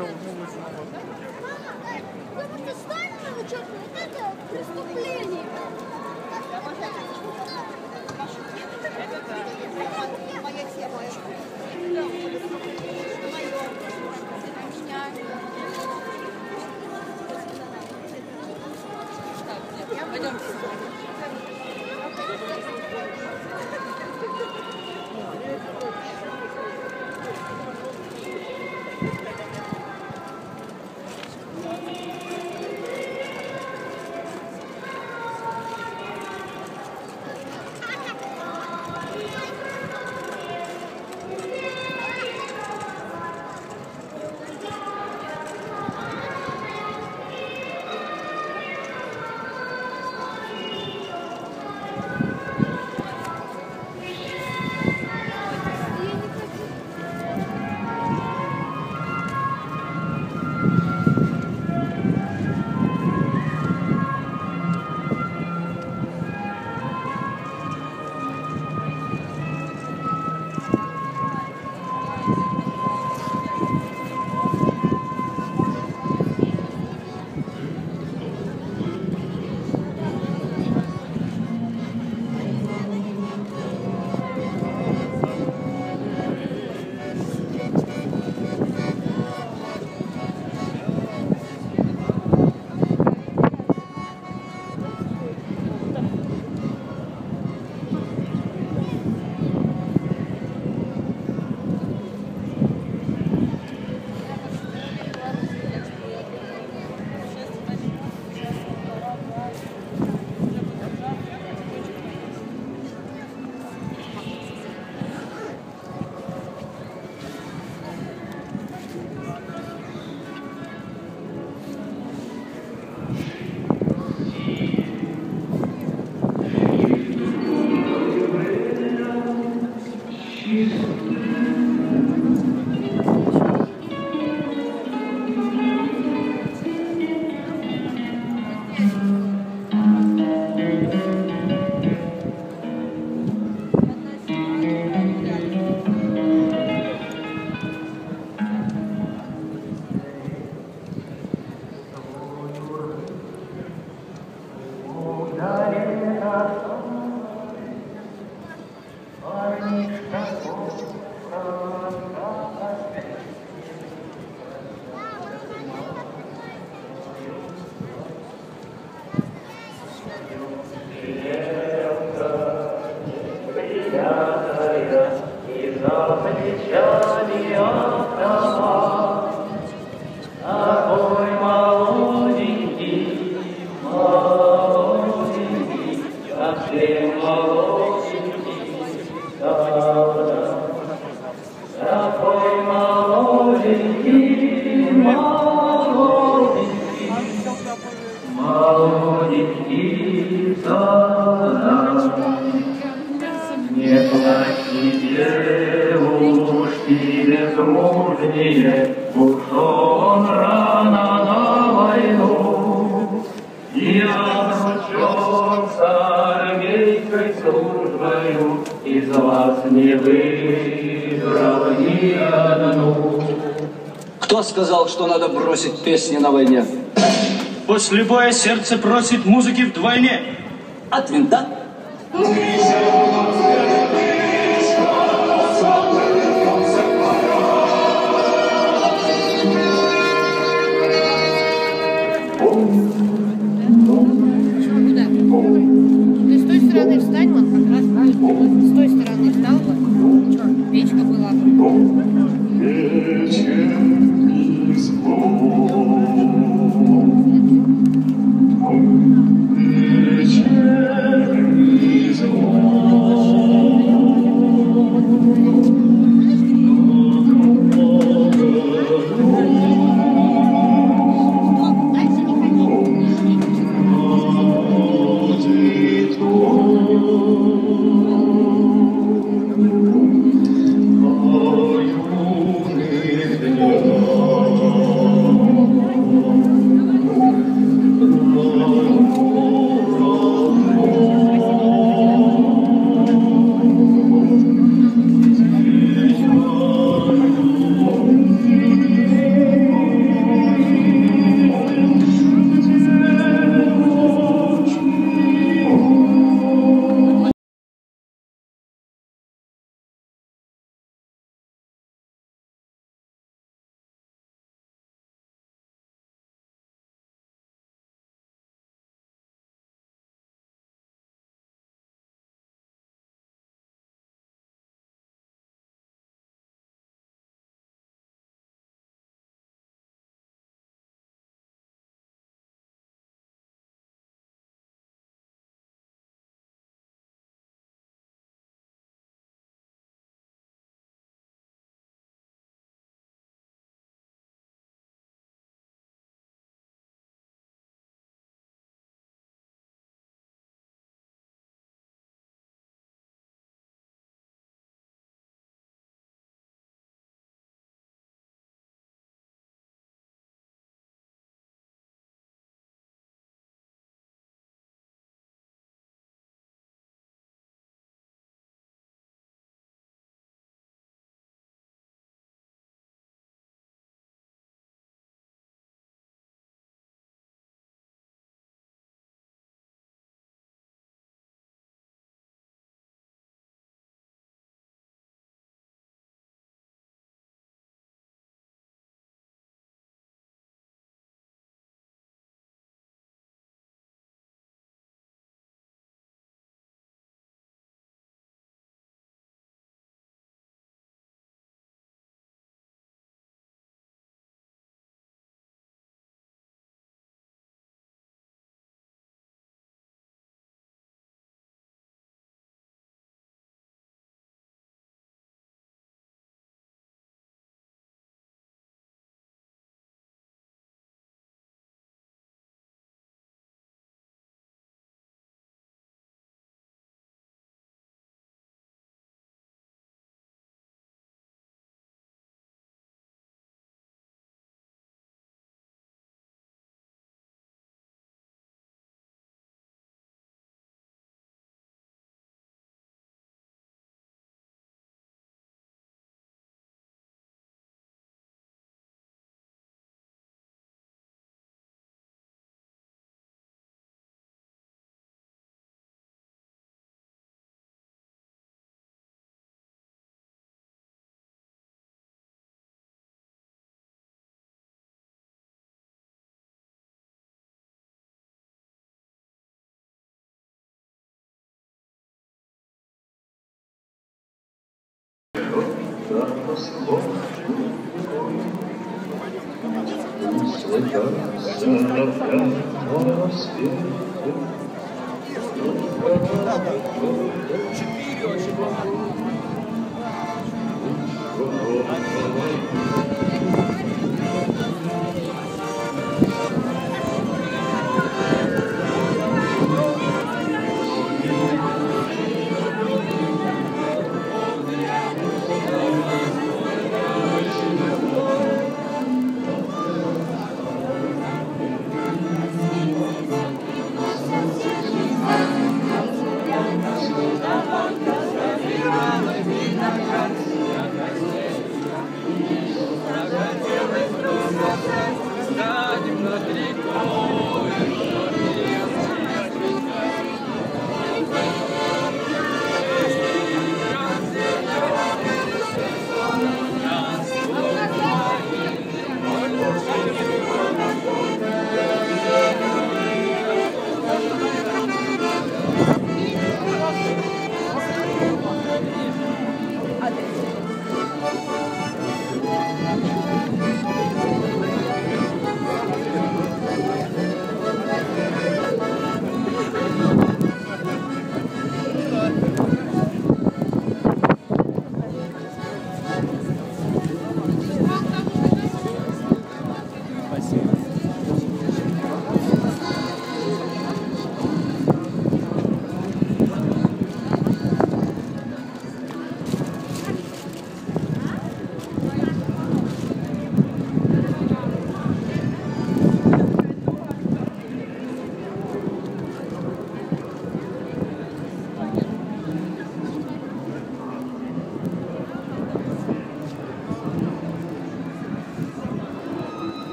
все умнуло. Мама, ты встанешь на учет, вот это преступление. Это моя тема. Пойдемте. Кто сказал, что надо бросить песни на войне? Пусть любое сердце просит музыки вдвойне. От винта. Вечер не звон.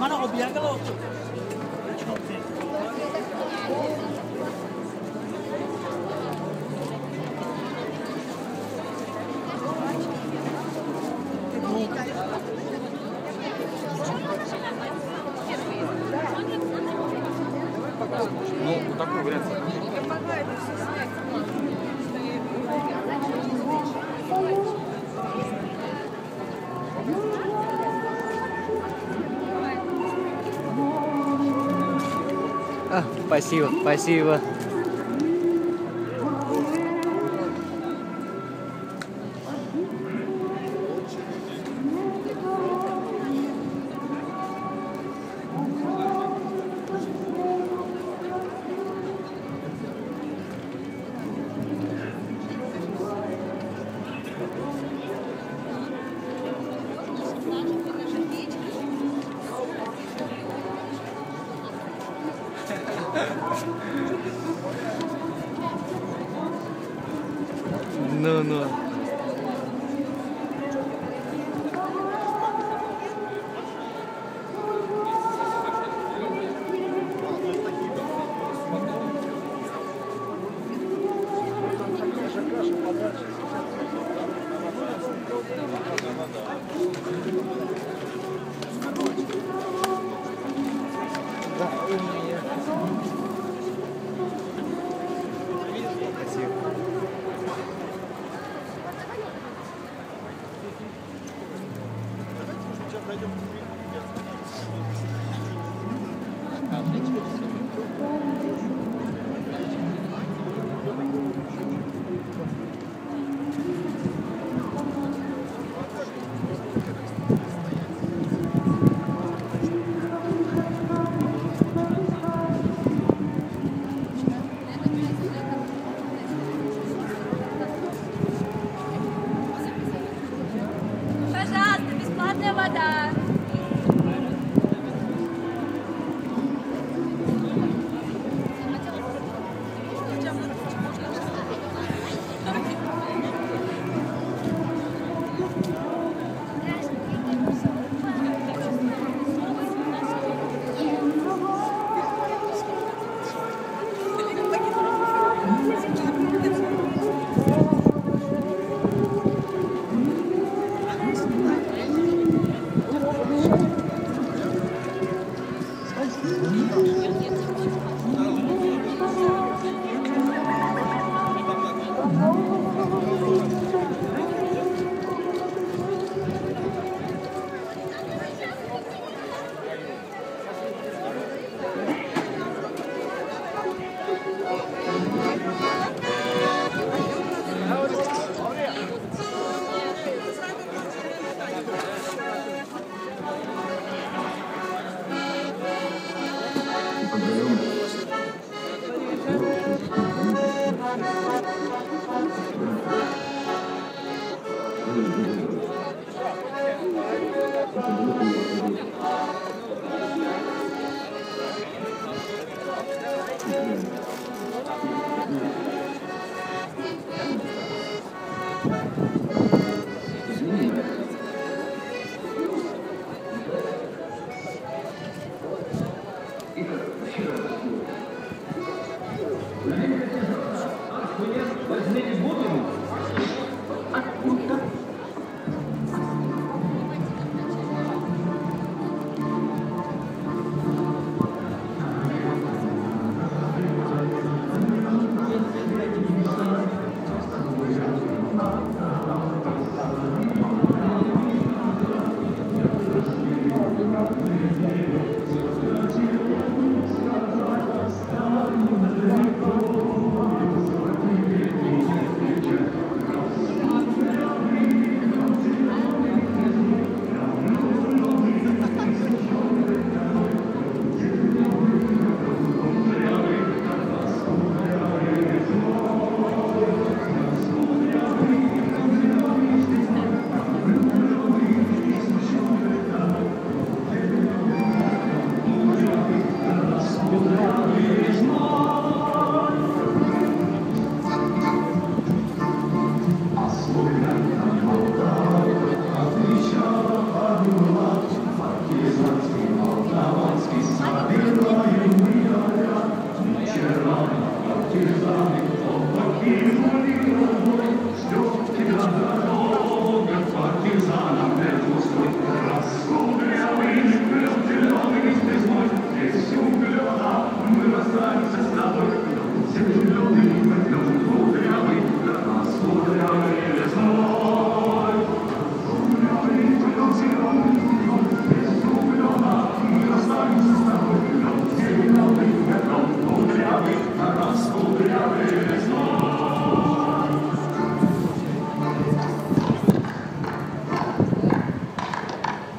Mana obyekal oldu. Спасибо, спасибо. Ну-ну.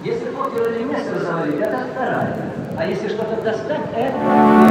Если покер или место завалить, это вторая. А если что-то достать, это...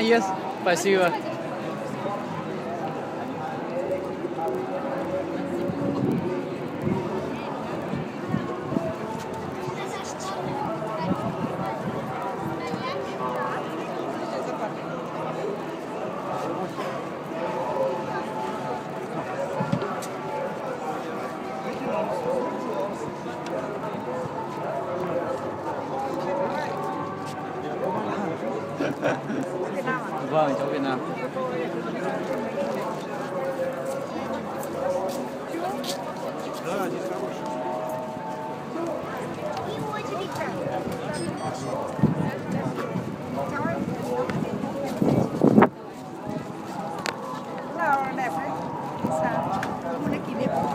Есть. Спасибо. Vâng, cháu Việt Nam.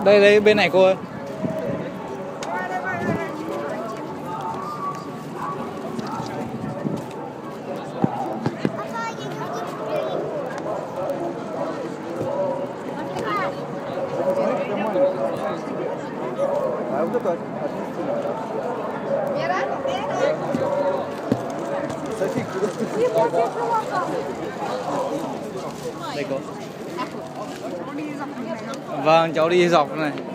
Đây đây, bên này cô ơi. Đây cô. Vâng, cháu đi dọc này.